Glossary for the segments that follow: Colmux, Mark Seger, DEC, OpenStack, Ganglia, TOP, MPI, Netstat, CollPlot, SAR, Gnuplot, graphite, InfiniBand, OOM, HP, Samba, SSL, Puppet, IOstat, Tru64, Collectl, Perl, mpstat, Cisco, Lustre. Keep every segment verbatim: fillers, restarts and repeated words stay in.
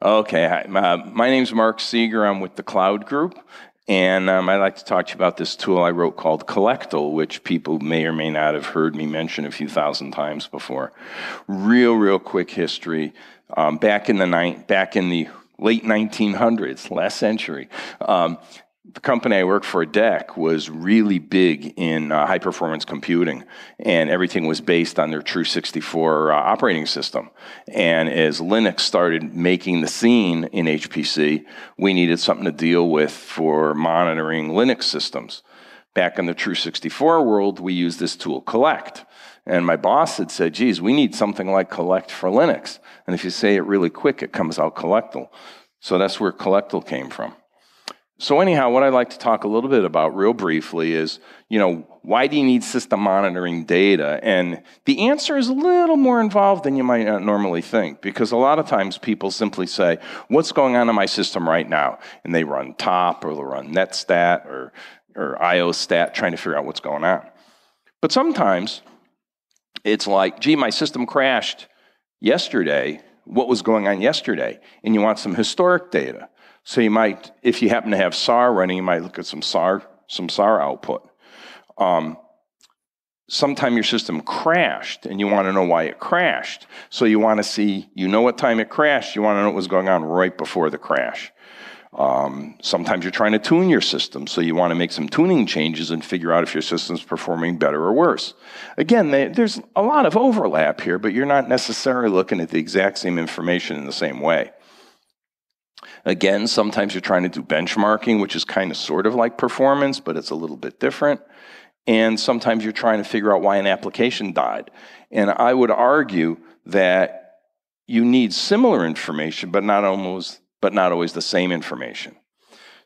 Okay, hi. Uh, my name's Mark Seger. I'm with the Cloud Group, and um, I'd like to talk to you about this tool I wrote called Collectl, which people may or may not have heard me mention a few thousand times before. Real, real quick history. Um, back in the night, back in the late nineteen hundreds, last century. Um, The company I worked for, D E C, was really big in uh, high-performance computing, and everything was based on their Tru sixty-four uh, operating system. And as Linux started making the scene in H P C, we needed something to deal with for monitoring Linux systems. Back in the Tru sixty-four world, we used this tool, Collect. And my boss had said, geez, we need something like Collect for Linux. And if you say it really quick, it comes out Collectl. So that's where Collectl came from. So anyhow, what I'd like to talk a little bit about real briefly is, you know, why do you need system monitoring data? And the answer is a little more involved than you might not normally think, because a lot of times people simply say, what's going on in my system right now? And they run TOP, or they'll run NetStat, or, or IOstat, trying to figure out what's going on. But sometimes it's like, gee, my system crashed yesterday. What was going on yesterday? And you want some historic data. So you might, if you happen to have S A R running, you might look at some S A R, some S A R output. Um, sometime your system crashed, and you want to know why it crashed. So you want to see, you know what time it crashed, you want to know what was going on right before the crash. Um, sometimes you're trying to tune your system, so you want to make some tuning changes and figure out if your system's performing better or worse. Again, they, there's a lot of overlap here, but you're not necessarily looking at the exact same information in the same way. Again, sometimes you're trying to do benchmarking, which is kind of sort of like performance, but it's a little bit different. And sometimes you're trying to figure out why an application died. And I would argue that you need similar information, but not almost, but not always the same information.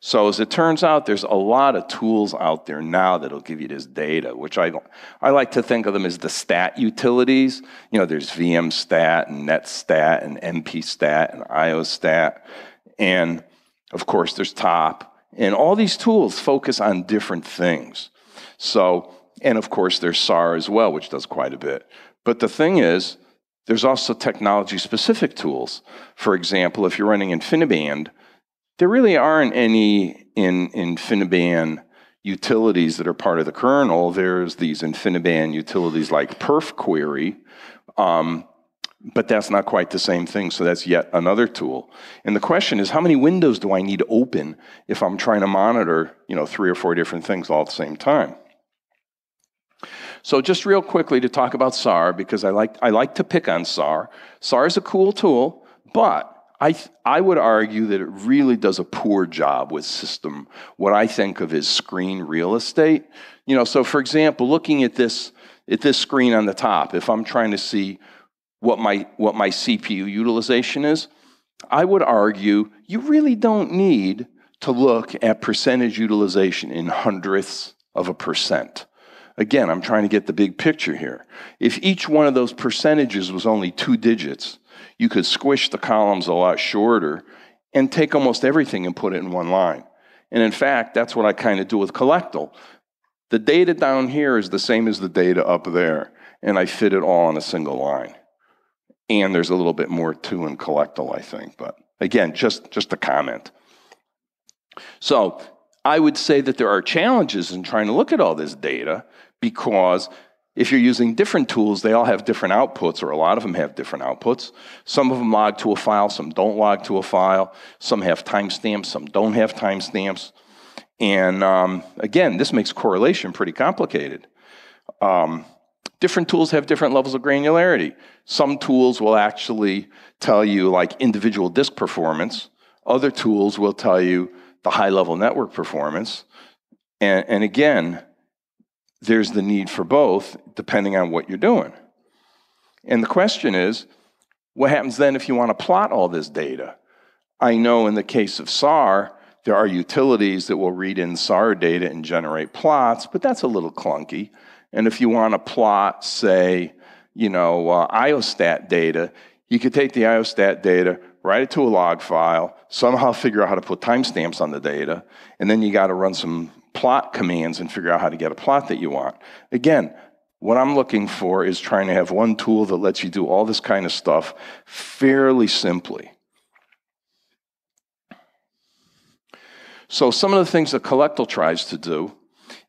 So as it turns out, there's a lot of tools out there now that'll give you this data, which I, I like to think of them as the stat utilities. You know, there's vmstat, and netstat, and mpstat, and iostat. And of course, there's TOP. And all these tools focus on different things. So, and of course, there's S A R as well, which does quite a bit. But the thing is, there's also technology-specific tools. For example, if you're running InfiniBand, there really aren't any in InfiniBand utilities that are part of the kernel. There's these InfiniBand utilities like PerfQuery, um, but that's not quite the same thing, so that's yet another tool. And the question is, how many windows do I need to open if I'm trying to monitor, you know, three or four different things all at the same time? So just real quickly to talk about S A R, because I like, I like to pick on S A R. S A R is a cool tool, but I, I would argue that it really does a poor job with system, what I think of as screen real estate. You know, so for example, looking at this, at this screen on the top, if I'm trying to see what my, what my C P U utilization is, I would argue you really don't need to look at percentage utilization in hundredths of a percent. Again, I'm trying to get the big picture here. If each one of those percentages was only two digits, you could squish the columns a lot shorter and take almost everything and put it in one line. And in fact, that's what I kind of do with Collectl. The data down here is the same as the data up there, and I fit it all on a single line. And there's a little bit more to in Collectl, I think. But again, just, just a comment. So I would say that there are challenges in trying to look at all this data, because if you're using different tools, they all have different outputs, or a lot of them have different outputs. Some of them log to a file, some don't log to a file. Some have timestamps, some don't have timestamps. And um, again, this makes correlation pretty complicated. Um, Different tools have different levels of granularity. Some tools will actually tell you like individual disk performance. Other tools will tell you the high-level network performance. And, and again, there's the need for both depending on what you're doing. And the question is, what happens then if you want to plot all this data? I know in the case of S A R, there are utilities that will read in S A R data and generate plots, but that's a little clunky. And if you want to plot, say, you know, uh, IOstat data, you could take the IOstat data, write it to a log file, somehow figure out how to put timestamps on the data, and then you got to run some plot commands and figure out how to get a plot that you want. Again, what I'm looking for is trying to have one tool that lets you do all this kind of stuff fairly simply. So some of the things that Collectl tries to do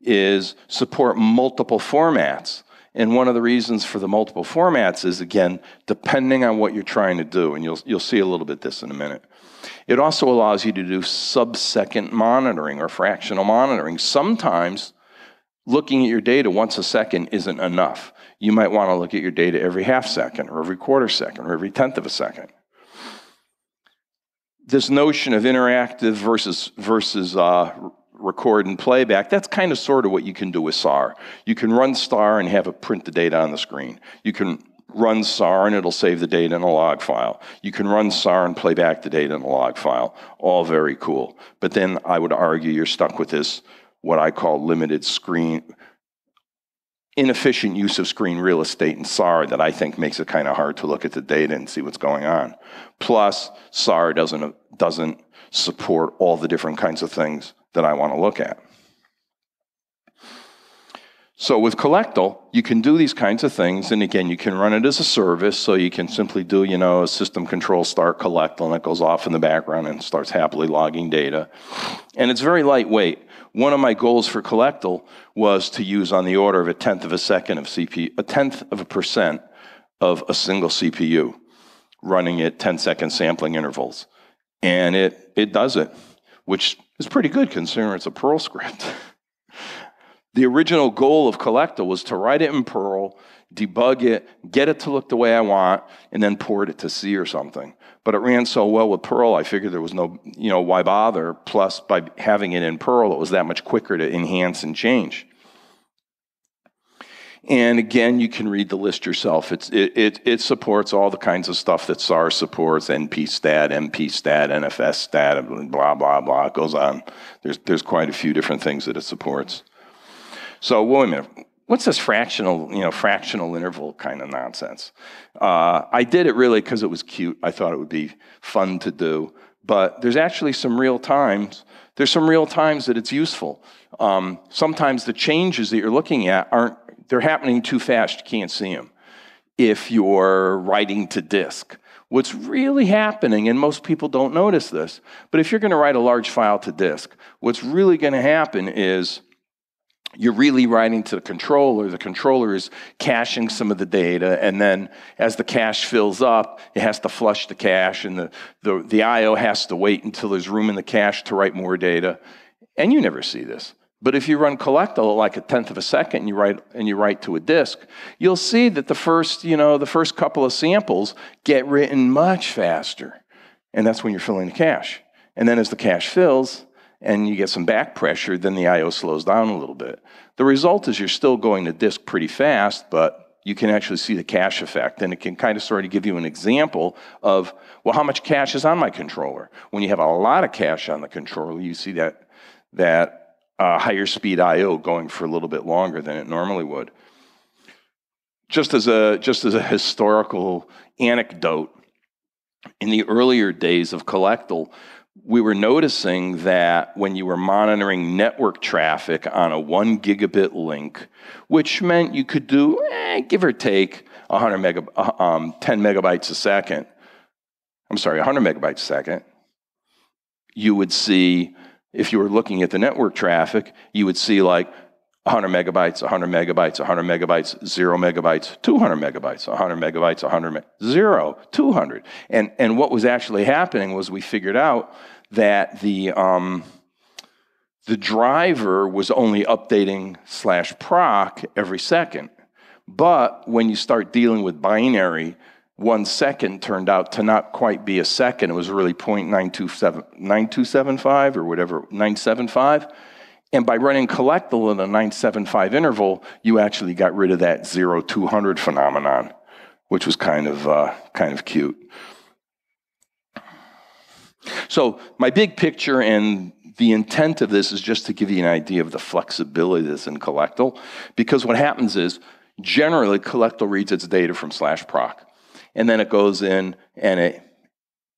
is support multiple formats. And one of the reasons for the multiple formats is, again, depending on what you're trying to do. And you'll, you'll see a little bit this in a minute. It also allows you to do sub-second monitoring or fractional monitoring. Sometimes looking at your data once a second isn't enough. You might want to look at your data every half second or every quarter second or every tenth of a second. This notion of interactive versus, versus uh, record and playback, that's kind of sort of what you can do with S A R. You can run S A R and have it print the data on the screen. You can run S A R and it'll save the data in a log file. You can run S A R and play back the data in a log file. All very cool. But then I would argue you're stuck with this, what I call limited screen, inefficient use of screen real estate in S A R that I think makes it kind of hard to look at the data and see what's going on. Plus, S A R doesn't, doesn't support all the different kinds of things that I want to look at. So with Collectl, you can do these kinds of things, and again, you can run it as a service, so you can simply do, you know, a system control start Collectl, and it goes off in the background and starts happily logging data. And it's very lightweight. One of my goals for Collectl was to use on the order of a tenth of a second of C P U, a tenth of a percent of a single C P U, running at ten second sampling intervals. And it, it does it, which is pretty good considering it's a Perl script. The original goal of Collectl was to write it in Perl, debug it, get it to look the way I want, and then port it to C or something. But it ran so well with Perl, I figured there was no, you know, why bother? Plus, by having it in Perl, it was that much quicker to enhance and change. And again, you can read the list yourself. It's, it, it, it supports all the kinds of stuff that S A R supports, npstat, mpstat, nfstat, blah, blah, blah. It goes on. There's, there's quite a few different things that it supports. So wait a minute. What's this fractional, you know, fractional interval kind of nonsense? Uh, I did it really because it was cute. I thought it would be fun to do. But there's actually some real times. There's some real times that it's useful. Um, sometimes the changes that you're looking at aren't, they're happening too fast, you can't see them. If you're writing to disk, what's really happening, and most people don't notice this, but if you're going to write a large file to disk, what's really going to happen is you're really writing to the controller. The controller is caching some of the data, and then as the cache fills up, it has to flush the cache, and the, the, the I O has to wait until there's room in the cache to write more data. And you never see this. But if you run Collectl like a tenth of a second and you write, and you write to a disk, you'll see that the first, you know, the first couple of samples get written much faster. And that's when you're filling the cache. And then as the cache fills and you get some back pressure, then the I O slows down a little bit. The result is you're still going to disk pretty fast, but you can actually see the cache effect. And it can kind of sort of give you an example of, well, how much cache is on my controller? When you have a lot of cache on the controller, you see that, that Uh, higher speed I O going for a little bit longer than it normally would. Just as a, just as a historical anecdote, in the earlier days of Collectl, we were noticing that when you were monitoring network traffic on a one gigabit link, which meant you could do, eh, give or take, one hundred mega, um, ten megabytes a second. I'm sorry, one hundred megabytes a second. You would see, if you were looking at the network traffic, you would see like one hundred megabytes, one hundred megabytes, one hundred megabytes, zero megabytes, two hundred megabytes, one hundred megabytes, one hundred, zero, two hundred. And, and what was actually happening was we figured out that the, um, the driver was only updating slash proc every second. But when you start dealing with binary, one second turned out to not quite be a second. It was really zero point nine two seven, nine two seven five or whatever, nine seven five. And by running Collectl in a nine seven five interval, you actually got rid of that zero two hundred phenomenon, which was kind of, uh, kind of cute. So my big picture and the intent of this is just to give you an idea of the flexibility that's in Collectl, because what happens is generally Collectl reads its data from slash proc. And then it goes in and it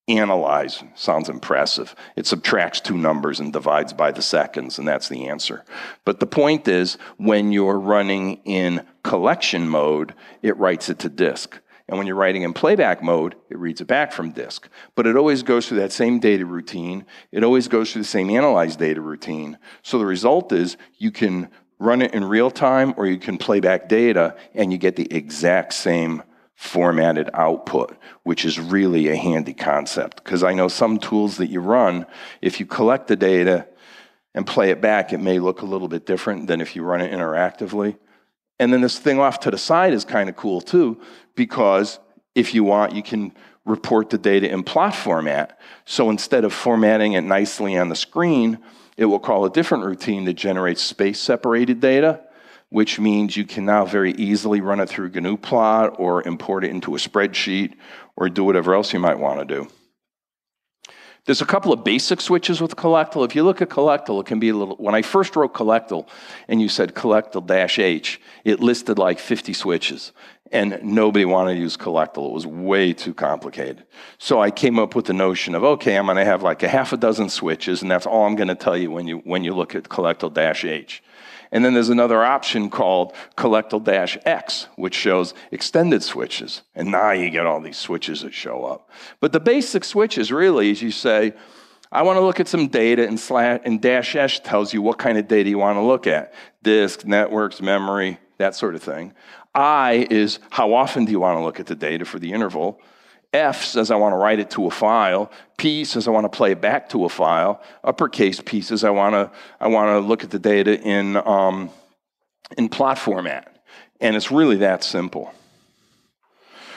analyzes. Sounds impressive. It subtracts two numbers and divides by the seconds, and that's the answer. But the point is, when you're running in collection mode, it writes it to disk. And when you're writing in playback mode, it reads it back from disk. But it always goes through that same data routine. It always goes through the same analyze data routine. So the result is you can run it in real time or you can play back data and you get the exact same formatted output, which is really a handy concept. Because I know some tools that you run, if you collect the data and play it back, it may look a little bit different than if you run it interactively. And then this thing off to the side is kind of cool too, because if you want, you can report the data in plot format. So instead of formatting it nicely on the screen, it will call a different routine that generates space-separated data, which means you can now very easily run it through Gnuplot or import it into a spreadsheet or do whatever else you might want to do. There's a couple of basic switches with Collectl. If you look at Collectl, it can be a little... When I first wrote Collectl and you said Collectl-H, it listed like fifty switches. And nobody wanted to use Collectl. It was way too complicated. So I came up with the notion of, okay, I'm going to have like a half a dozen switches, and that's all I'm going to tell you when you, when you look at Collectl-H. And then there's another option called Collectl-X, which shows extended switches. And now you get all these switches that show up. But the basic switch is really, is you say, I want to look at some data, and, slash, and dash S tells you what kind of data you want to look at. Disk, networks, memory, that sort of thing. I is how often do you want to look at the data for the interval. F says I want to write it to a file. P says I want to play it back to a file. Uppercase P says I want to I want to look at the data in um, in plot format, and it's really that simple.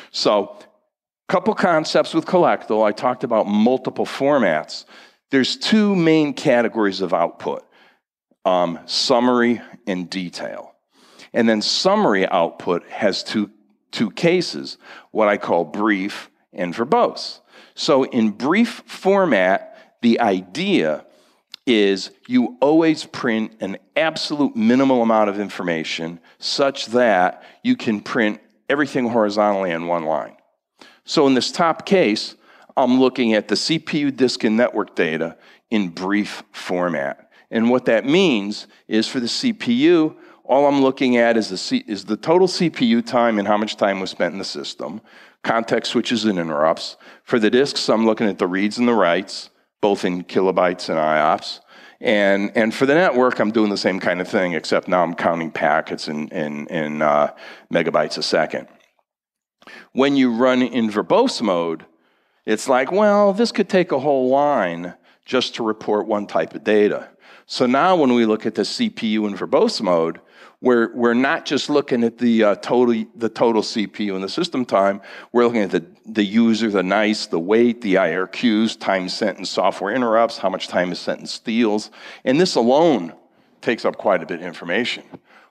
So, a couple concepts with Collectl. I talked about multiple formats. There's two main categories of output: um, summary and detail. And then summary output has two two cases: what I call brief and verbose. So in brief format, the idea is you always print an absolute minimal amount of information such that you can print everything horizontally in one line. So in this top case, I'm looking at the C P U, disk, and network data in brief format. And what that means is for the C P U, all I'm looking at is the, C is the total C P U time and how much time was spent in the system, context switches and interrupts. For the disks, I'm looking at the reads and the writes, both in kilobytes and I O P S. And, and for the network, I'm doing the same kind of thing, except now I'm counting packets in, in, in uh, megabytes a second. When you run in verbose mode, it's like, well, this could take a whole line just to report one type of data. So now when we look at the C P U in verbose mode, We're, we're not just looking at the, uh, total, the total C P U and the system time. We're looking at the, the user, the nice, the wait, the I R Qs, time sent in software interrupts, how much time is sent in steals. And this alone takes up quite a bit of information.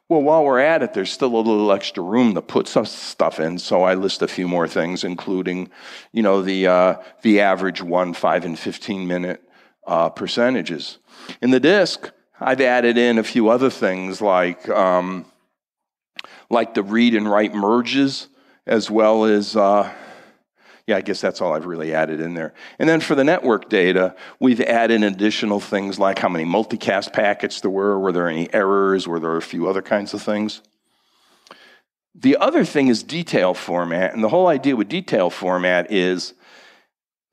Well, while we're at it, there's still a little extra room to put some stuff in. So I list a few more things, including you know, the, uh, the average one, five, and fifteen minute uh, percentages. In the disk, I've added in a few other things like, um, like the read and write merges, as well as, uh, yeah, I guess that's all I've really added in there. And then for the network data, we've added additional things like how many multicast packets there were, were there any errors, were there a few other kinds of things. The other thing is detail format, and the whole idea with detail format is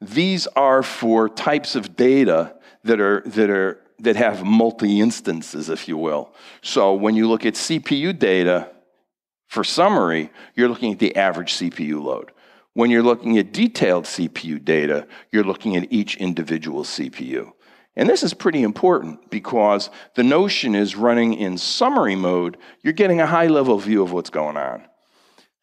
these are for types of data that are, that are that have multi-instances, if you will. So when you look at C P U data for summary, you're looking at the average C P U load. When you're looking at detailed C P U data, you're looking at each individual C P U. And this is pretty important because the notion is running in summary mode, you're getting a high-level view of what's going on.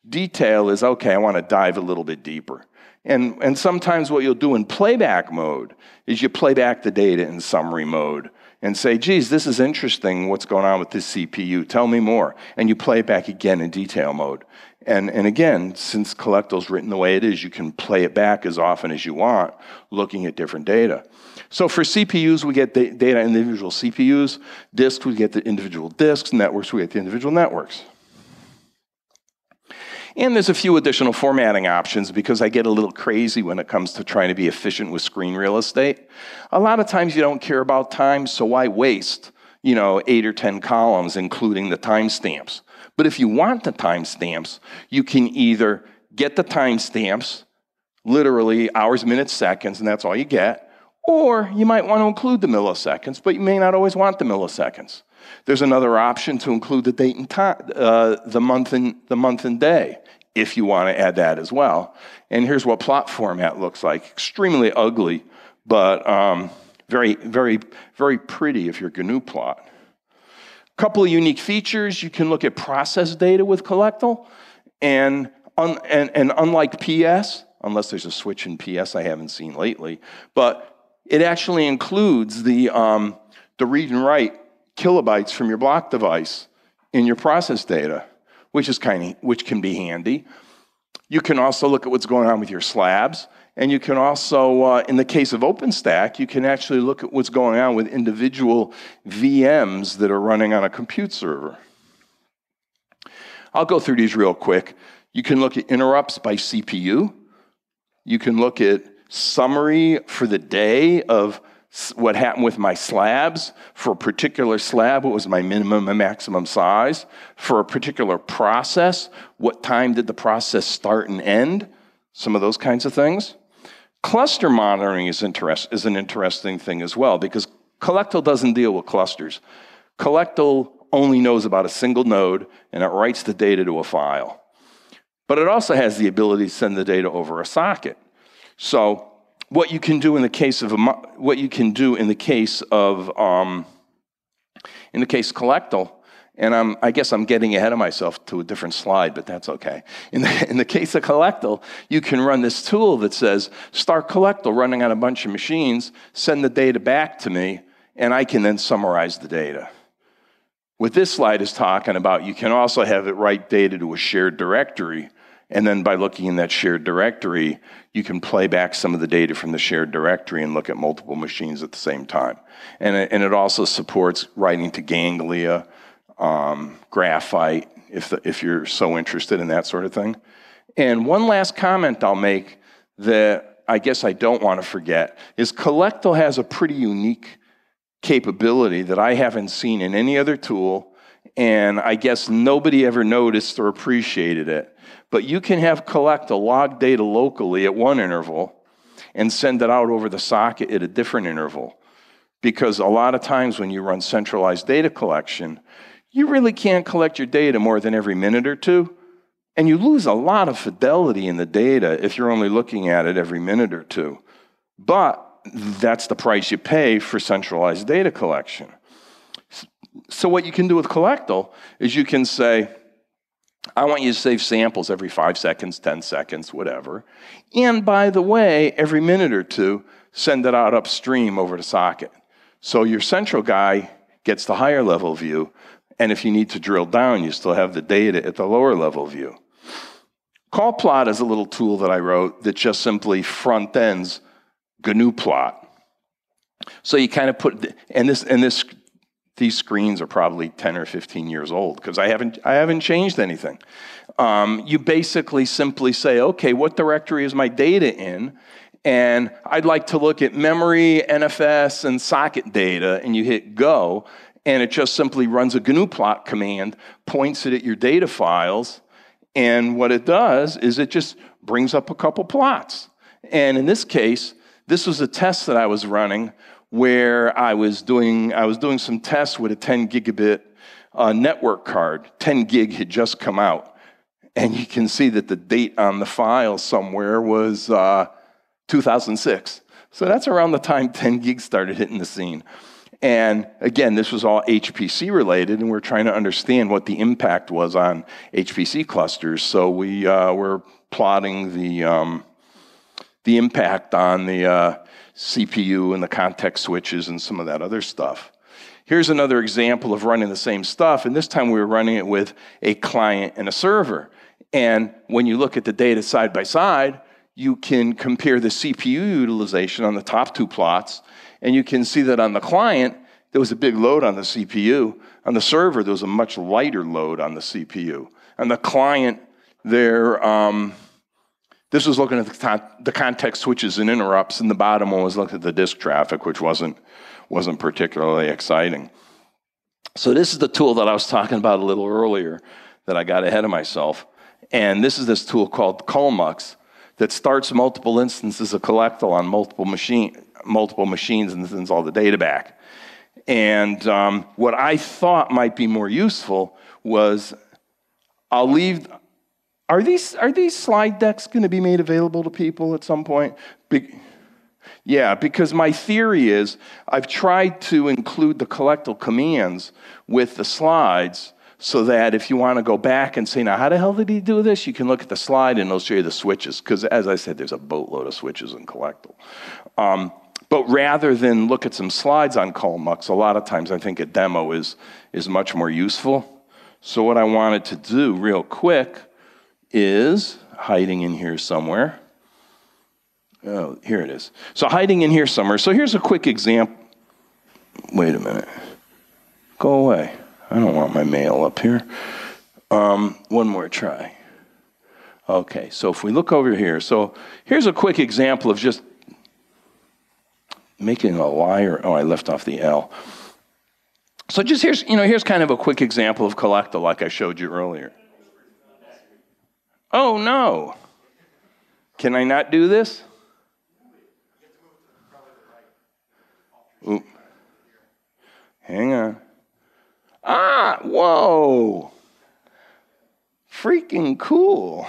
Detail is, okay, I want to dive a little bit deeper. And, and sometimes what you'll do in playback mode is you play back the data in summary mode and say, geez, this is interesting, what's going on with this C P U, tell me more. And you play it back again in detail mode. And, and again, since Collectl's written the way it is, you can play it back as often as you want, looking at different data. So for C P Us, we get da data in individual C P Us. Disks, we get the individual disks. Networks, we get the individual networks. And there's a few additional formatting options because I get a little crazy when it comes to trying to be efficient with screen real estate. A lot of times you don't care about time, so why waste, you know, eight or ten columns including the timestamps? But if you want the timestamps, you can either get the timestamps, literally hours, minutes, seconds, and that's all you get. Or you might want to include the milliseconds, but you may not always want the milliseconds. There's another option to include the date and time, uh, the month and the month and day, if you want to add that as well. And here's what plot format looks like. Extremely ugly, but um, very, very, very pretty if you're Gnuplot. A couple of unique features. You can look at process data with Collectl, and un and, and unlike P S, unless there's a switch in P S I haven't seen lately, but it actually includes the um, the read and write kilobytes from your block device in your process data, which is kind of, which can be handy. You can also look at what's going on with your slabs, and you can also, uh, in the case of OpenStack, you can actually look at what's going on with individual V Ms that are running on a compute server. I'll go through these real quick. You can look at interrupts by C P U. You can look at summary for the day of what happened with my slabs. For a particular slab, what was my minimum and maximum size? For a particular process, what time did the process start and end? Some of those kinds of things. Cluster monitoring is, interest, is an interesting thing as well, because Collectl doesn't deal with clusters. Collectl only knows about a single node, and it writes the data to a file. But it also has the ability to send the data over a socket. So what you can do in the case of what you can do in the case of um, in the case of Collectl, and I'm, I guess I'm getting ahead of myself to a different slide, but that's okay. In the, in the case of Collectl, you can run this tool that says start Collectl running on a bunch of machines, send the data back to me, and I can then summarize the data. What this slide is talking about, you can also have it write data to a shared directory. And then by looking in that shared directory, you can play back some of the data from the shared directory and look at multiple machines at the same time. And it, and it also supports writing to Ganglia, um, graphite, if, the, if you're so interested in that sort of thing. And one last comment I'll make that I guess I don't want to forget is Collectl has a pretty unique capability that I haven't seen in any other tool, and I guess nobody ever noticed or appreciated it. But you can have Collectl log data locally at one interval and send it out over the socket at a different interval. Because a lot of times when you run centralized data collection, you really can't collect your data more than every minute or two. And you lose a lot of fidelity in the data if you're only looking at it every minute or two. But that's the price you pay for centralized data collection. So what you can do with Collectl is you can say, I want you to save samples every five seconds, ten seconds, whatever. And by the way, every minute or two, send it out upstream over to socket. So your central guy gets the higher level view, and if you need to drill down, you still have the data at the lower level view. CollPlot is a little tool that I wrote that just simply front ends Gnuplot. So you kind of put, and this, and this, these screens are probably ten or fifteen years old because I haven't, I haven't changed anything. Um, you basically simply say, okay, what directory is my data in? And I'd like to look at memory, N F S, and socket data, and you hit go, and it just simply runs a Gnuplot command, points it at your data files, and what it does is it just brings up a couple plots. And in this case, this was a test that I was running where I was doing, I was doing some tests with a ten gigabit uh, network card. ten gig had just come out. And you can see that the date on the file somewhere was uh, two thousand six. So that's around the time ten gig started hitting the scene. And again, this was all H P C related, and we're trying to understand what the impact was on H P C clusters. So we uh, were plotting the, um, the impact on the uh, C P U and the context switches and some of that other stuff. Here's another example of running the same stuff, and this time we were running it with a client and a server. And when you look at the data side by side, you can compare the C P U utilization on the top two plots, and you can see that on the client, there was a big load on the C P U. On the server, there was a much lighter load on the C P U. On the client, there, um, this was looking at the, con the context switches and interrupts, and the bottom one was looking at the disk traffic, which wasn't, wasn't particularly exciting. So this is the tool that I was talking about a little earlier that I got ahead of myself. And this is this tool called Colmux that starts multiple instances of Collectl on multiple, machine, multiple machines and sends all the data back. And um, what I thought might be more useful was, I'll leave, are these, are these slide decks gonna be made available to people at some point? Be, yeah, because my theory is, I've tried to include the Collectl commands with the slides so that if you wanna go back and say, now how the hell did he do this? You can look at the slide and it'll show you the switches, because as I said, there's a boatload of switches in Collectl. Um, But rather than look at some slides on Colmux, a lot of times I think a demo is, is much more useful. So what I wanted to do real quick is, hiding in here somewhere. Oh, here it is. So hiding in here somewhere. So here's a quick example. Wait a minute. Go away. I don't want my mail up here. Um, one more try. Okay, so if we look over here. So here's a quick example of just making a liar, oh, I left off the L. So just here's, you know, here's kind of a quick example of Collectl like I showed you earlier. Oh no. Can I not do this? Oop. Hang on. Ah, whoa. Freaking cool.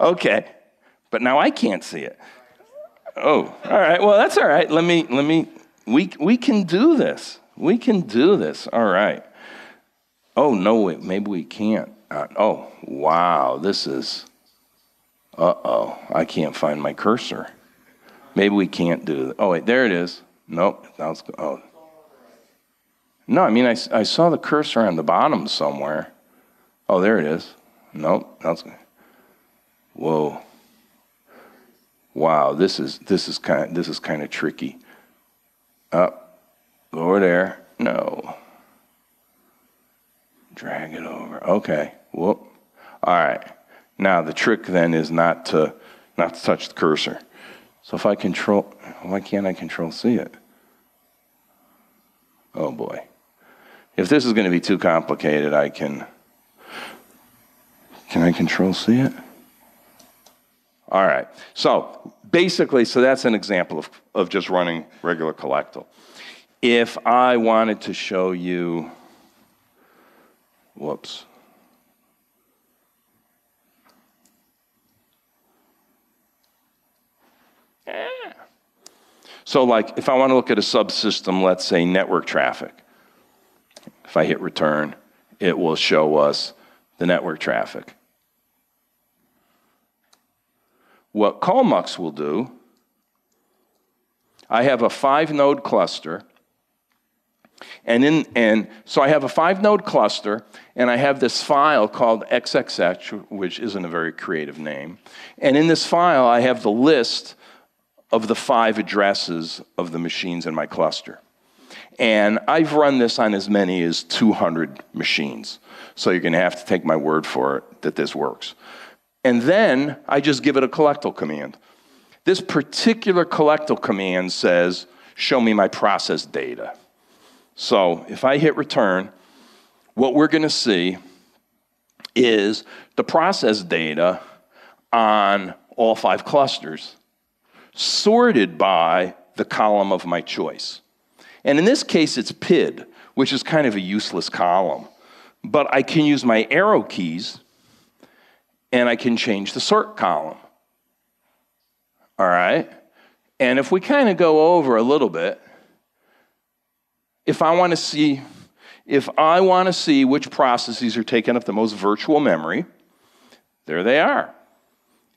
Okay, but now I can't see it. Oh, all right. Well, that's all right. Let me, let me, we, we can do this. We can do this. All right. Oh, no, wait, maybe we can't. Uh, oh, wow. This is, uh-oh. I can't find my cursor. Maybe we can't do that. Oh, wait, there it is. Nope. That was, oh. No, I mean, I, I saw the cursor on the bottom somewhere. Oh, there it is. Nope. That's, whoa. Wow, this is this is kind of, this is kind of tricky. Up, over there. No. Drag it over. Okay. Whoop. All right. Now the trick then is not to not to touch the cursor. So if I control, why can't I control C it? Oh boy. If this is going to be too complicated, I can. Can I control C it? All right, so basically, so that's an example of, of just running regular Collectl. If I wanted to show you, whoops. Yeah. So like, if I want to look at a subsystem, let's say network traffic. If I hit return, it will show us the network traffic. What Colmux will do, I have a five node cluster, and, in, and so I have a five node cluster, and I have this file called X X X, which isn't a very creative name, and in this file I have the list of the five addresses of the machines in my cluster. And I've run this on as many as two hundred machines, so you're gonna have to take my word for it that this works. And then I just give it a Collectl command. This particular Collectl command says, show me my process data. So if I hit return, what we're gonna see is the process data on all five clusters sorted by the column of my choice. And in this case, it's P I D, which is kind of a useless column. But I can use my arrow keys and I can change the sort column, all right? And if we kind of go over a little bit, if I wanna see, if I wanna see which processes are taking up the most virtual memory, there they are.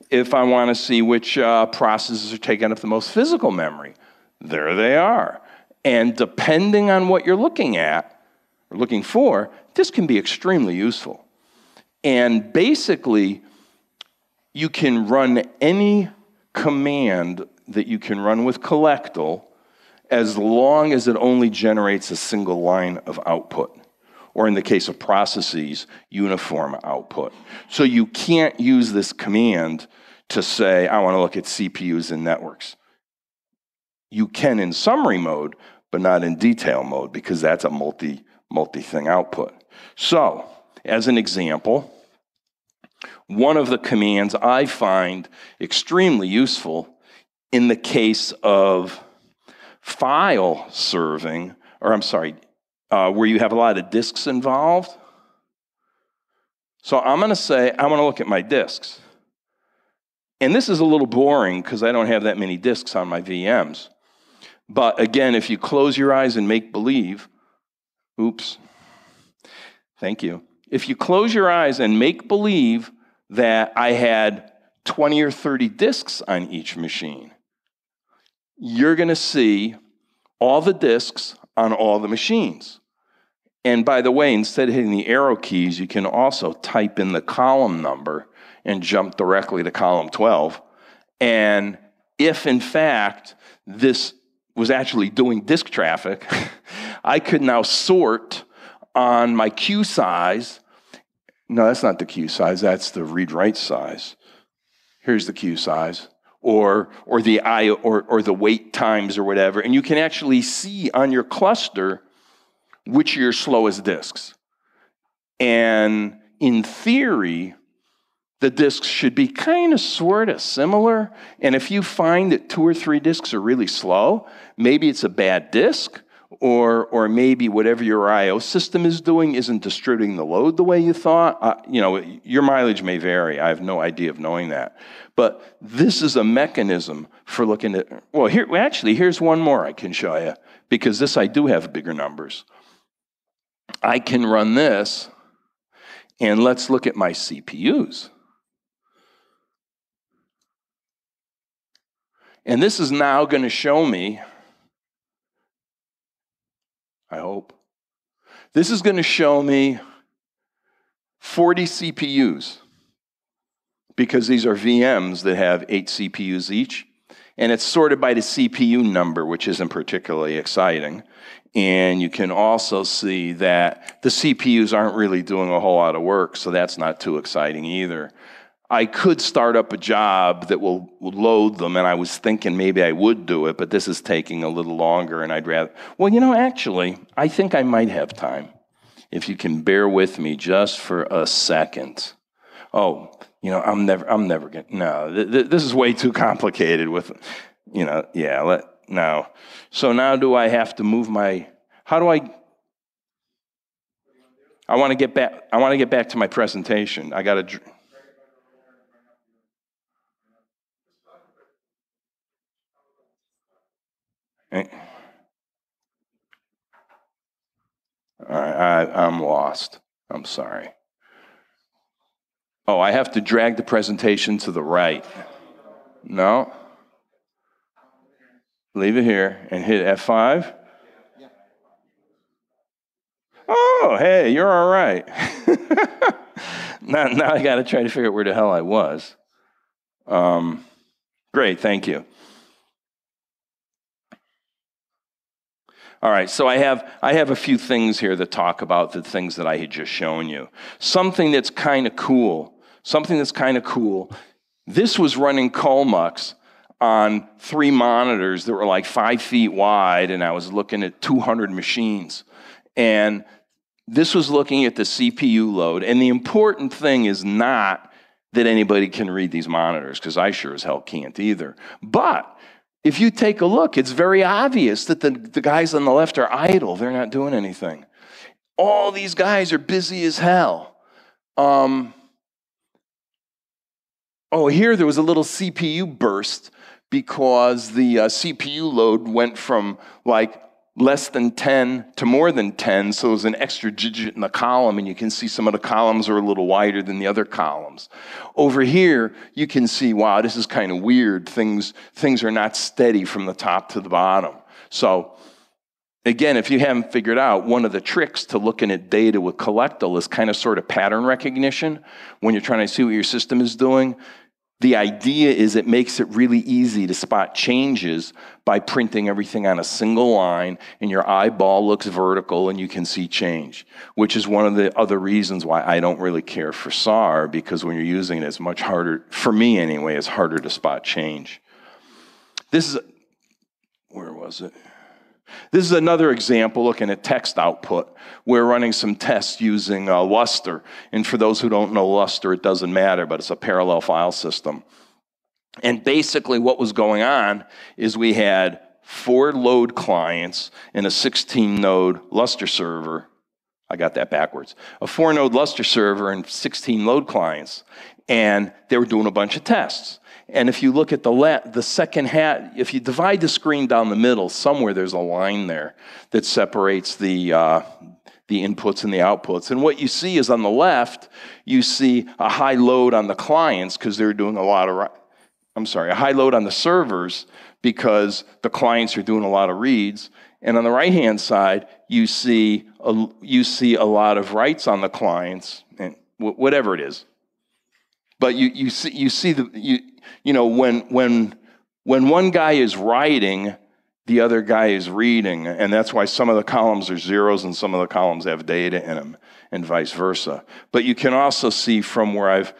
If I wanna see which uh, processes are taking up the most physical memory, there they are. And depending on what you're looking at, or looking for, this can be extremely useful. And basically, you can run any command that you can run with Collectl as long as it only generates a single line of output, or in the case of processes, uniform output. So you can't use this command to say, I want to look at C P Us and networks. You can in summary mode, but not in detail mode, because that's a multi, multi-thing output. So, as an example, one of the commands I find extremely useful in the case of file serving, or I'm sorry, uh, where you have a lot of disks involved. So I'm going to say, I want to look at my disks. And this is a little boring because I don't have that many disks on my V Ms. But again, if you close your eyes and make believe, oops, thank you. If you close your eyes and make believe that I had twenty or thirty disks on each machine, you're going to see all the disks on all the machines. And by the way, instead of hitting the arrow keys, you can also type in the column number and jump directly to column twelve. And if, in fact, this was actually doing disk traffic, I could now sort on my queue size. No, that's not the queue size. That's the read-write size. Here's the queue size. Or, or the I, or, or the wait times or whatever. And you can actually see on your cluster which are your slowest disks. And in theory, the disks should be kind of sort of similar. And if you find that two or three disks are really slow, maybe it's a bad disk, or, or maybe whatever your I O system is doing isn't distributing the load the way you thought. Uh, you know, your mileage may vary. I have no idea of knowing that. But this is a mechanism for looking at, well, here, well, actually, here's one more I can show you, because this I do have bigger numbers. I can run this, and let's look at my C P Us. And this is now going to show me, I hope, this is going to show me forty C P Us, because these are V Ms that have eight C P Us each. And it's sorted by the C P U number, which isn't particularly exciting. And you can also see that the C P Us aren't really doing a whole lot of work, so that's not too exciting either. I could start up a job that will load them, and I was thinking maybe I would do it, but this is taking a little longer, and I'd rather... Well, you know, actually, I think I might have time, if you can bear with me just for a second. Oh, you know, I'm never, I'm never gonna... No, th th this is way too complicated with... You know, yeah, let... No. So now do I have to move my... How do I... I want to get back... I want to get back to my presentation. I got to... All right, I, I'm lost. I'm sorry. Oh, I have to drag the presentation to the right. No? Leave it here and hit F five. Oh, hey, you're all right. now, now I got to try to figure out where the hell I was. Um, great, thank you. All right, so I have, I have a few things here that talk about the things that I had just shown you. Something that's kind of cool, something that's kind of cool. This was running Colmux on three monitors that were like five feet wide, and I was looking at two hundred machines. And this was looking at the C P U load. And the important thing is not that anybody can read these monitors, because I sure as hell can't either. But if you take a look, it's very obvious that the, the guys on the left are idle. They're not doing anything. All these guys are busy as hell. Um, oh, here there was a little C P U burst because the uh, C P U load went from like less than ten to more than ten, so there's an extra digit in the column, and you can see some of the columns are a little wider than the other columns. Over here, you can see, wow, this is kind of weird. Things, things are not steady from the top to the bottom. So again, if you haven't figured out, one of the tricks to looking at data with Collectl is kind of sort of pattern recognition. When you're trying to see what your system is doing, the idea is it makes it really easy to spot changes by printing everything on a single line, and your eyeball looks vertical and you can see change, which is one of the other reasons why I don't really care for S A R, because when you're using it, it's much harder, for me anyway, it's harder to spot change. This is, where was it? This is another example looking at text output. We're running some tests using uh, Lustre. And for those who don't know Lustre, it doesn't matter, but it's a parallel file system. And basically what was going on is we had four load clients and a sixteen node Lustre server. I got that backwards. A four node Lustre server and sixteen load clients. And they were doing a bunch of tests. And if you look at the la the second hat, if you divide the screen down the middle, somewhere there's a line there that separates the, uh, the inputs and the outputs. And what you see is on the left, you see a high load on the clients because they're doing a lot of, I'm sorry, a high load on the servers because the clients are doing a lot of reads. And on the right-hand side, you see a, you see a lot of writes on the clients, and w whatever it is. But you, you see, you see the, you, you know, when, when, when one guy is writing, the other guy is reading, and that's why some of the columns are zeros and some of the columns have data in them, and vice versa. But you can also see from where I've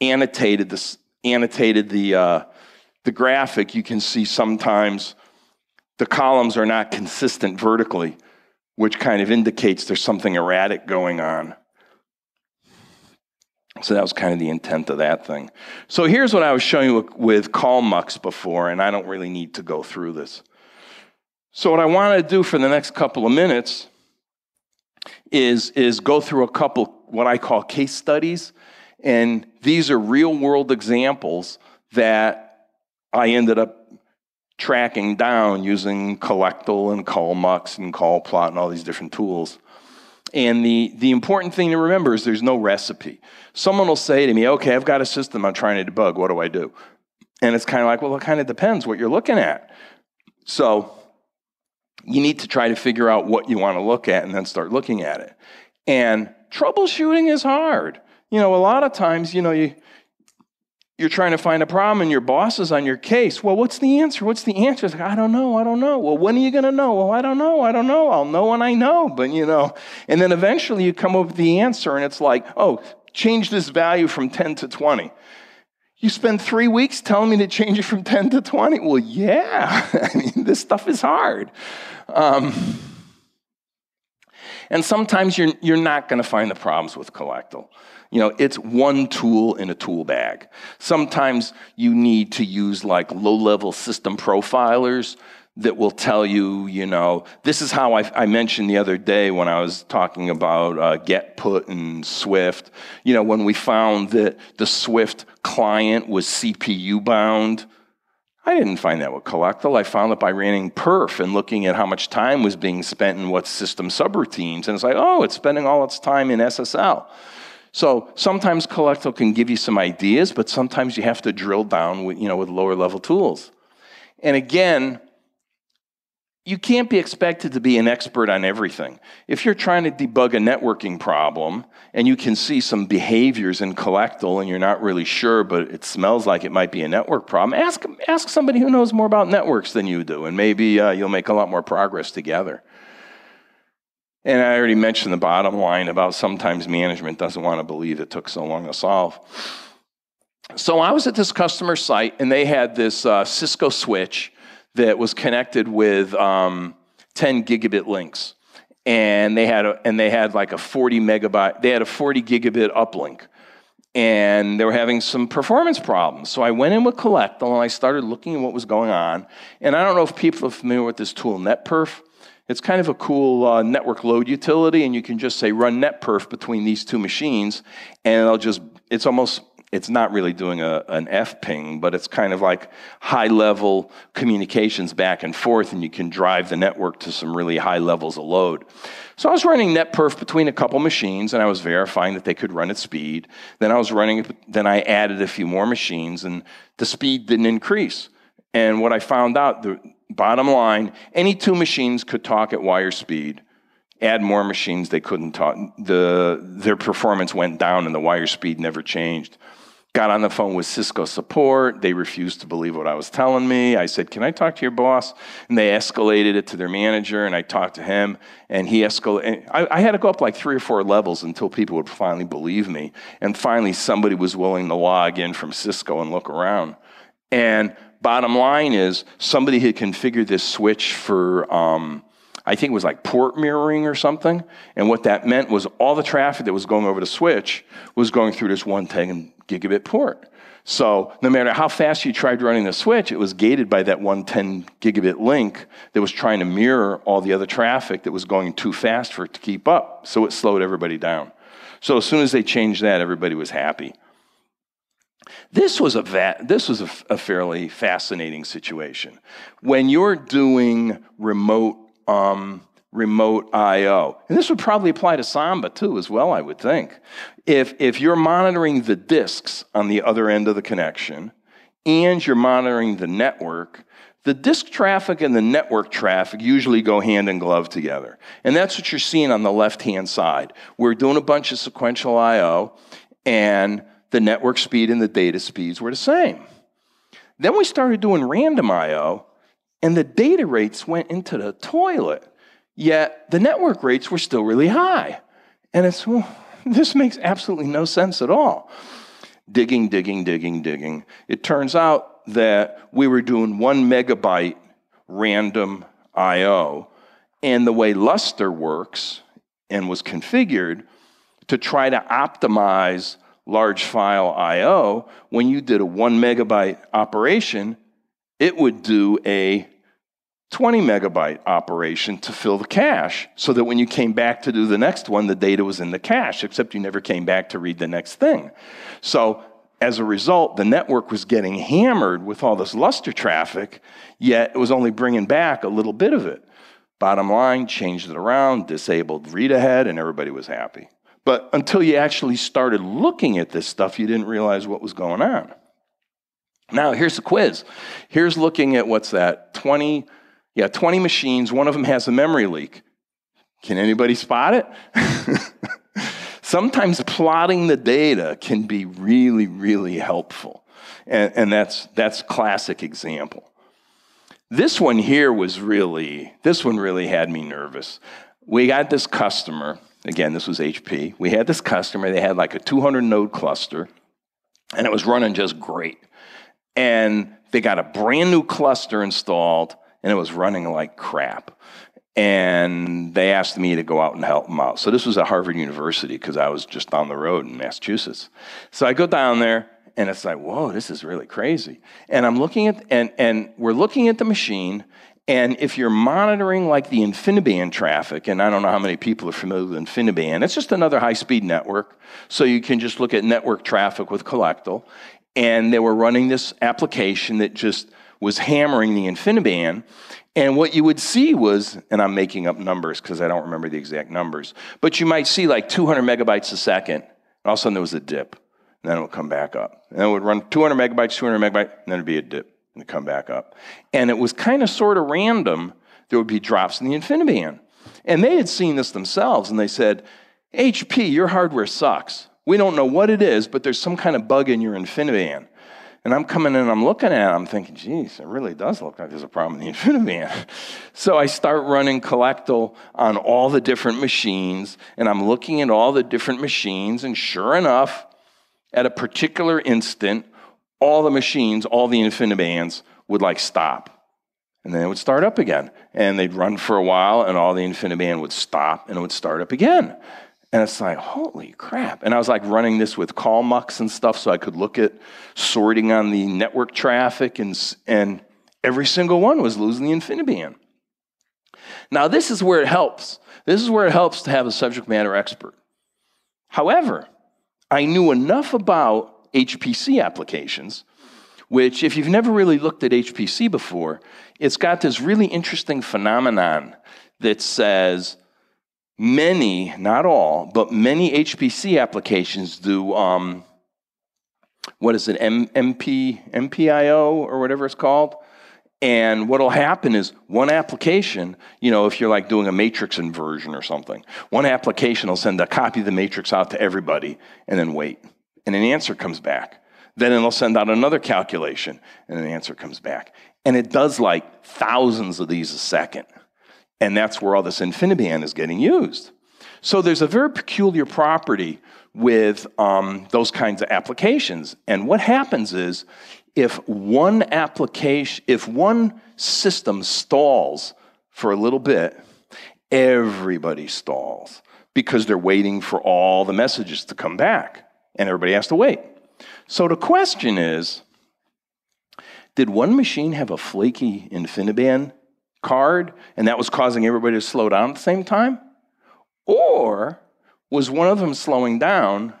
annotated this, annotated the, uh, the graphic, you can see sometimes the columns are not consistent vertically, which kind of indicates there's something erratic going on. So that was kind of the intent of that thing. So here's what I was showing you with Colmux before, and I don't really need to go through this. So what I want to do for the next couple of minutes is, is go through a couple, what I call case studies, and these are real-world examples that I ended up tracking down using Collectl and Colmux and CollPlot and all these different tools. And the, the important thing to remember is there's no recipe. Someone will say to me, okay, I've got a system I'm trying to debug, what do I do? And it's kind of like, well, it kind of depends what you're looking at. So you need to try to figure out what you want to look at and then start looking at it. And troubleshooting is hard. You know, a lot of times, you know, you, you're trying to find a problem and your boss is on your case. Well, what's the answer? What's the answer? It's like, I don't know, I don't know. Well, when are you going to know? Well, I don't know, I don't know. I'll know when I know, but you know. And then eventually you come up with the answer and it's like, oh, change this value from ten to twenty. You spend three weeks telling me to change it from ten to twenty. Well, yeah, I mean, this stuff is hard. Um, and sometimes you're, you're not going to find the problems with Collectl. You know, it's one tool in a tool bag. Sometimes you need to use like low-level system profilers that will tell you, you know, this is how I, I mentioned the other day when I was talking about uh, get, put, and Swift. You know, when we found that the Swift client was C P U bound, I didn't find that with Collectl. I found it by running perf and looking at how much time was being spent in what system subroutines. And it's like, oh, it's spending all its time in S S L. So sometimes Collectl can give you some ideas, but sometimes you have to drill down with, you know, with lower level tools. And again, you can't be expected to be an expert on everything. If you're trying to debug a networking problem and you can see some behaviors in Collectl and you're not really sure, but it smells like it might be a network problem, ask, ask somebody who knows more about networks than you do, and maybe uh, you'll make a lot more progress together. And I already mentioned the bottom line about sometimes management doesn't want to believe it took so long to solve. So I was at this customer site, and they had this uh, Cisco switch that was connected with um, ten gigabit links, and they had a, and they had like a forty megabyte. They had a forty gigabit uplink, and they were having some performance problems. So I went in with Collectl, and I started looking at what was going on. And I don't know if people are familiar with this tool, NetPerf. It's kind of a cool uh, network load utility, and you can just say run netperf between these two machines, and it'll just, it's almost, it's not really doing a, an F ping, but it's kind of like high-level communications back and forth, and you can drive the network to some really high levels of load. So I was running netperf between a couple machines, and I was verifying that they could run at speed. Then I was running, then I added a few more machines, and the speed didn't increase. And what I found out, the bottom line, any two machines could talk at wire speed. Add more machines, they couldn't talk. The, their performance went down and the wire speed never changed. Got on the phone with Cisco support. They refused to believe what I was telling me. I said, can I talk to your boss? And they escalated it to their manager, and I talked to him, and he escalated. I, I had to go up like three or four levels until people would finally believe me. And finally, somebody was willing to log in from Cisco and look around. And Bottom line is somebody had configured this switch for, um, I think it was like port mirroring or something. And what that meant was all the traffic that was going over the switch was going through this one ten gigabit port. So no matter how fast you tried running the switch, it was gated by that one ten gigabit link that was trying to mirror all the other traffic that was going too fast for it to keep up. So it slowed everybody down. So as soon as they changed that, everybody was happy. This was a va this was a, a fairly fascinating situation. When you're doing remote um, remote I O, and this would probably apply to Samba too as well, I would think. If if you're monitoring the disks on the other end of the connection, and you're monitoring the network, the disk traffic and the network traffic usually go hand in glove together, and that's what you're seeing on the left-hand side. We're doing a bunch of sequential I O, and the network speed and the data speeds were the same. Then we started doing random I O, and the data rates went into the toilet, yet the network rates were still really high. And it's, well, this makes absolutely no sense at all. Digging, digging, digging, digging. It turns out that we were doing one megabyte random I O, and the way Lustre works and was configured to try to optimize large file I O, when you did a one megabyte operation, it would do a twenty megabyte operation to fill the cache, so that when you came back to do the next one, the data was in the cache, except you never came back to read the next thing. So as a result, the network was getting hammered with all this Lustre traffic, yet it was only bringing back a little bit of it. Bottom line, changed it around, disabled read ahead, and everybody was happy. But until you actually started looking at this stuff, you didn't realize what was going on. Now, here's the quiz. Here's looking at, what's that, twenty, yeah, twenty machines. One of them has a memory leak. Can anybody spot it? Sometimes plotting the data can be really, really helpful. And, and that's, that's classic example. This one here was really, this one really had me nervous. We got this customer. Again, this was H P. We had this customer. They had like a two hundred node cluster, and it was running just great. And they got a brand new cluster installed, and it was running like crap. And they asked me to go out and help them out. So this was at Harvard University, because I was just on the road in Massachusetts. So I go down there, and it's like, whoa, this is really crazy. And I'm looking at, and, and we're looking at the machine. And if you're monitoring like the InfiniBand traffic, and I don't know how many people are familiar with InfiniBand, it's just another high-speed network. So you can just look at network traffic with Collectl. And they were running this application that just was hammering the InfiniBand. And what you would see was, and I'm making up numbers because I don't remember the exact numbers, but you might see like two hundred megabytes a second. And all of a sudden there was a dip. And then it would come back up. And it would run two hundred megabytes, two hundred megabytes, and then it would be a dip. And come back up. And it was kind of sort of random. There would be drops in the InfiniBand. And they had seen this themselves, and they said, H P, your hardware sucks. We don't know what it is, but there's some kind of bug in your InfiniBand. And I'm coming in, and I'm looking at it, I'm thinking, geez, it really does look like there's a problem in the InfiniBand. So I start running Collectl on all the different machines, and I'm looking at all the different machines, and sure enough, at a particular instant, all the machines, all the InfiniBands would like stop. And then it would start up again. And they'd run for a while, and all the InfiniBand would stop, and it would start up again. And it's like, holy crap. And I was like running this with Colmux and stuff so I could look at sorting on the network traffic, and, and every single one was losing the InfiniBand. Now, this is where it helps. This is where it helps to have a subject matter expert. However, I knew enough about H P C applications, which if you've never really looked at H P C before, it's got this really interesting phenomenon that says many, not all, but many H P C applications do, um, what is it, M P I O or whatever it's called? And what'll happen is one application, you know, if you're like doing a matrix inversion or something, one application will send a copy of the matrix out to everybody and then wait. And an answer comes back. Then it'll send out another calculation, and an answer comes back. And it does like thousands of these a second. And that's where all this InfiniBand is getting used. So there's a very peculiar property with um, those kinds of applications. And what happens is, if one application, if one system stalls for a little bit, everybody stalls because they're waiting for all the messages to come back, and everybody has to wait. So the question is, did one machine have a flaky InfiniBand card, and that was causing everybody to slow down at the same time? Or was one of them slowing down,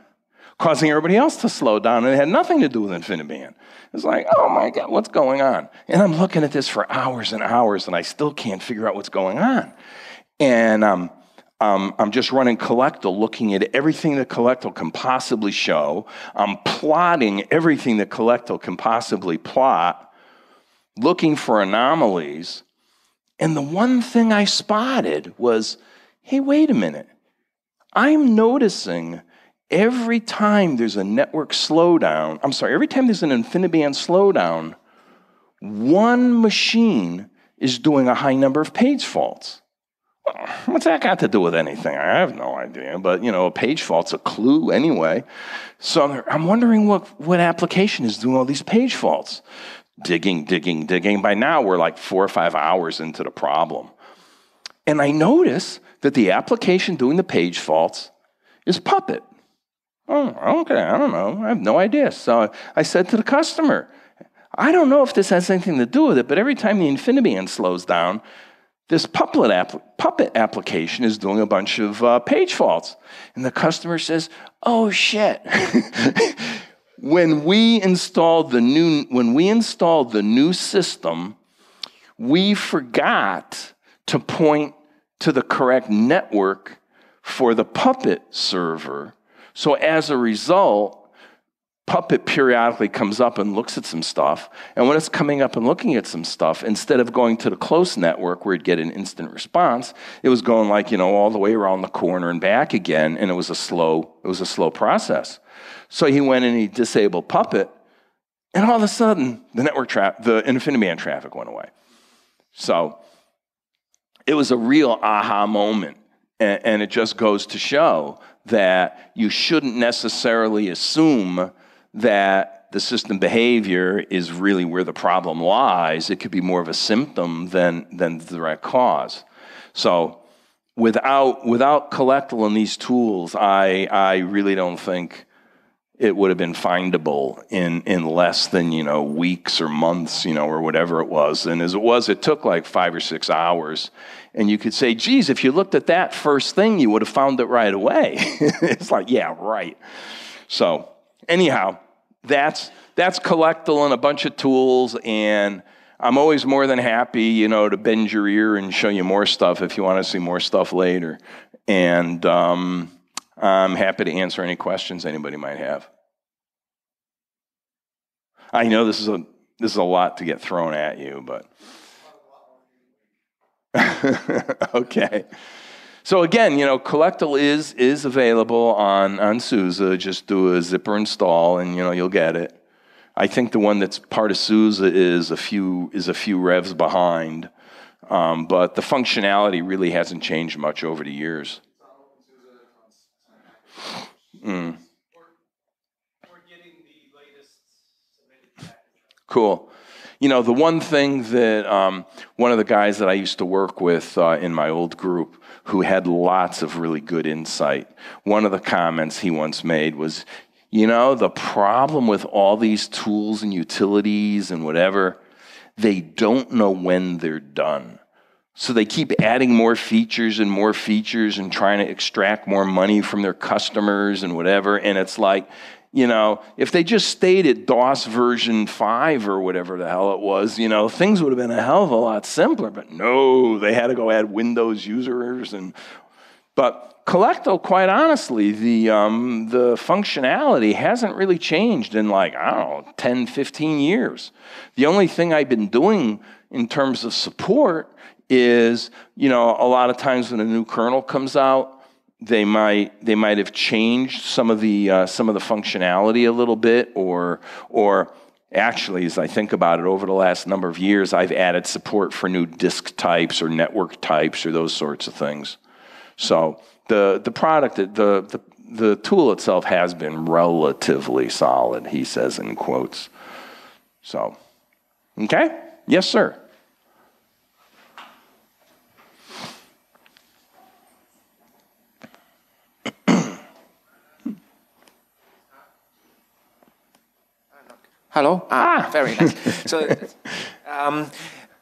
causing everybody else to slow down, and it had nothing to do with InfiniBand? It's like, oh my God, what's going on? And I'm looking at this for hours and hours, and I still can't figure out what's going on. And um, um, I'm just running Collectl, looking at everything that Collectl can possibly show. I'm plotting everything that Collectl can possibly plot, looking for anomalies. And the one thing I spotted was, hey, wait a minute. I'm noticing every time there's a network slowdown, I'm sorry, every time there's an InfiniBand slowdown, one machine is doing a high number of page faults. Well, what's that got to do with anything? I have no idea, but you know, a page fault's a clue anyway. So I'm wondering what, what application is doing all these page faults. Digging, digging, digging. By now, we're like four or five hours into the problem. And I notice that the application doing the page faults is Puppet. Oh, okay, I don't know. I have no idea. So I said to the customer, I don't know if this has anything to do with it, but every time the InfiniBand slows down, this Puppet, app Puppet application is doing a bunch of uh, page faults. And the customer says, oh, shit. When we installed the new, when we installed the new system, we forgot to point to the correct network for the Puppet server. So as a result, Puppet periodically comes up and looks at some stuff. And when it's coming up and looking at some stuff, instead of going to the close network where it'd get an instant response, it was going like, you know, all the way around the corner and back again, and it was a slow, it was a slow process. So he went and he disabled Puppet, and all of a sudden, the network traffic, the InfiniBand traffic went away. So it was a real aha moment, and, and it just goes to show that you shouldn't necessarily assume that the system behavior is really where the problem lies. It could be more of a symptom than, than the direct cause. So without, without Collectl and these tools, I, I really don't think it would have been findable in, in less than, you know, weeks or months, you know, or whatever it was. And as it was, it took like five or six hours. And you could say, geez, if you looked at that first thing, you would have found it right away. It's like, yeah, right. So anyhow, that's, that's Collectl and a bunch of tools. And I'm always more than happy, you know, to bend your ear and show you more stuff if you want to see more stuff later. And um, I'm happy to answer any questions anybody might have. I know this is a, this is a lot to get thrown at you, but. Okay. So again, you know, Collectl is, is available on, on SUSE. Just do a zipper install and, you know, you'll get it. I think the one that's part of SUSE is a few, is a few revs behind. Um, but the functionality really hasn't changed much over the years. Mm. Or, or getting the latest submitted package. Cool. You know, the one thing that um, one of the guys that I used to work with uh, in my old group who had lots of really good insight, one of the comments he once made was, you know, the problem with all these tools and utilities and whatever, they don't know when they're done. So they keep adding more features and more features and trying to extract more money from their customers and whatever. And it's like, you know, if they just stayed at DOS version five or whatever the hell it was, you know, things would have been a hell of a lot simpler. But no, they had to go add Windows users. And but Collectl, quite honestly, the, um, the functionality hasn't really changed in like, I don't know, ten, fifteen years. The only thing I've been doing in terms of support is, you know, a lot of times when a new kernel comes out, they might they might have changed some of the uh, some of the functionality a little bit, or or actually, as I think about it, over the last number of years, I've added support for new disk types or network types or those sorts of things. So the the product, the the the tool itself has been relatively solid, he says in quotes. So, okay? Yes, sir. Hello. Ah, ah. Very nice. So, um,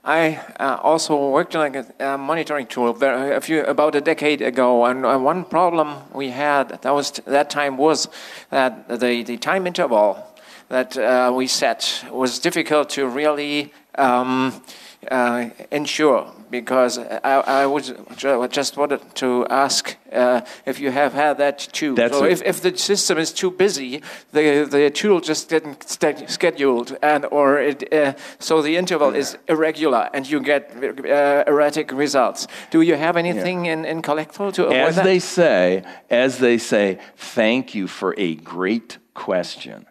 I uh, also worked on a, a monitoring tool a few, about a decade ago, and uh, one problem we had that was that time was that the the time interval that uh, we set was difficult to really um, uh, ensure, because I, I was just wanted to ask uh, if you have had that too. That's so if, if the system is too busy, the the tool just didn't st scheduled, and or it, uh, so the interval yeah. is irregular, and you get uh, erratic results. Do you have anything yeah. in in Collectl to avoid as that? they say? As they say, thank you for a great question.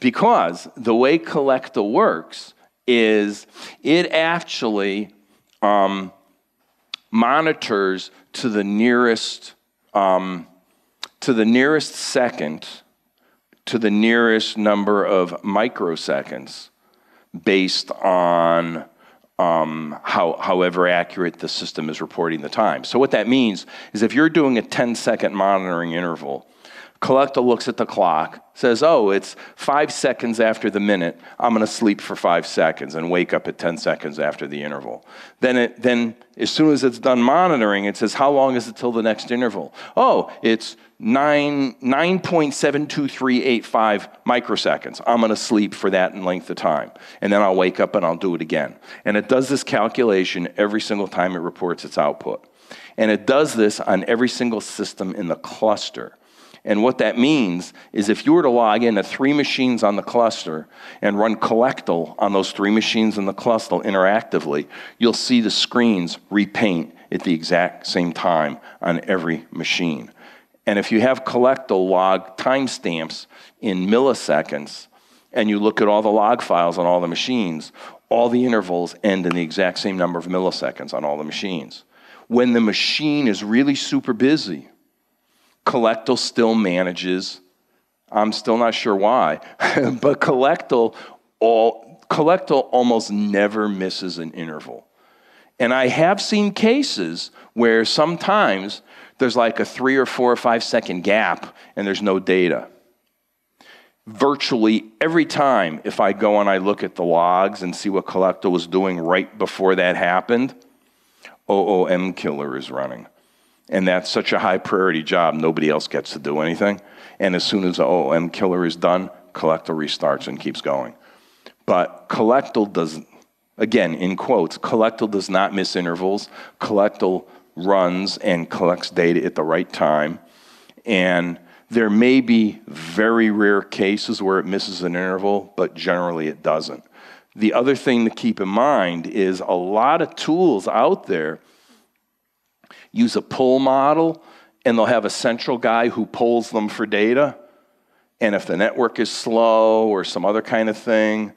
Because the way Collectl works is it actually um, monitors to the nearest um, to the nearest second to the nearest number of microseconds based on um, how, however accurate the system is reporting the time. So what that means is if you're doing a ten second monitoring interval, Collectl looks at the clock, says, oh, it's five seconds after the minute. I'm going to sleep for five seconds and wake up at ten seconds after the interval. Then, it, then as soon as it's done monitoring, it says, how long is it till the next interval? Oh, it's nine point seven two three eight five microseconds. I'm going to sleep for that in length of time. And then I'll wake up and I'll do it again. And it does this calculation every single time it reports its output. And it does this on every single system in the cluster. And what that means is if you were to log in to three machines on the cluster and run Collectl on those three machines in the cluster interactively, you'll see the screens repaint at the exact same time on every machine. And if you have Collectl log timestamps in milliseconds and you look at all the log files on all the machines, all the intervals end in the exact same number of milliseconds on all the machines. When the machine is really super busy, Collectl still manages, I'm still not sure why, but Collectl, all, Collectl almost never misses an interval. And I have seen cases where sometimes there's like a three or four or five second gap and there's no data. Virtually every time if I go and I look at the logs and see what Collectl was doing right before that happened, O O M killer is running. And that's such a high priority job, nobody else gets to do anything. And as soon as the O O M killer is done, Collectl restarts and keeps going. But Collectl does, again, in quotes, Collectl does not miss intervals. Collectl runs and collects data at the right time. And there may be very rare cases where it misses an interval, but generally it doesn't. The other thing to keep in mind is a lot of tools out there use a pull model, and they'll have a central guy who pulls them for data. And if the network is slow or some other kind of thing,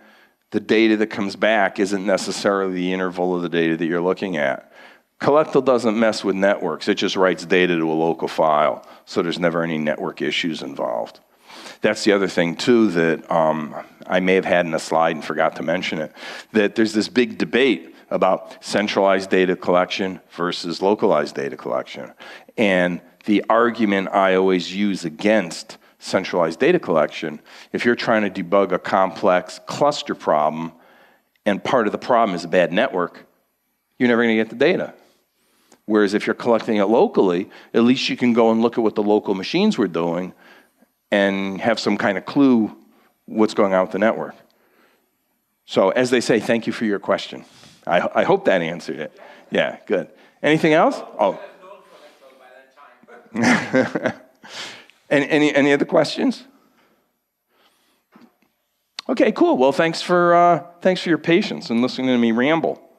the data that comes back isn't necessarily the interval of the data that you're looking at. Collectl doesn't mess with networks. It just writes data to a local file, so there's never any network issues involved. That's the other thing, too, that um, I may have had in a slide and forgot to mention it, that there's this big debate about centralized data collection versus localized data collection. And the argument I always use against centralized data collection, if you're trying to debug a complex cluster problem and part of the problem is a bad network, you're never gonna get the data. Whereas if you're collecting it locally, at least you can go and look at what the local machines were doing and have some kind of clue what's going on with the network. So as they say, thank you for your question. I, I hope that answered it. Yeah, good. Anything else? Oh. any, any, any other questions? Okay, cool. Well, thanks for, uh, thanks for your patience and listening to me ramble.